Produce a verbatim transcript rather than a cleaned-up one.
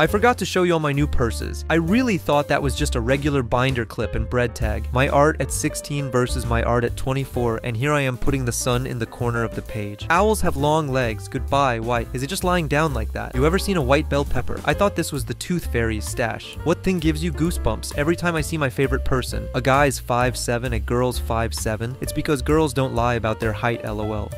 I forgot to show you all my new purses. I really thought that was just a regular binder clip and bread tag. My art at sixteen versus my art at twenty-four, and here I am putting the sun in the corner of the page. Owls have long legs. Goodbye, white. Is it just lying down like that? You ever seen a white bell pepper? I thought this was the tooth fairy's stash. What thing gives you goosebumps every time I see my favorite person? A guy's five seven, a girl's five seven. It's because girls don't lie about their height, lol.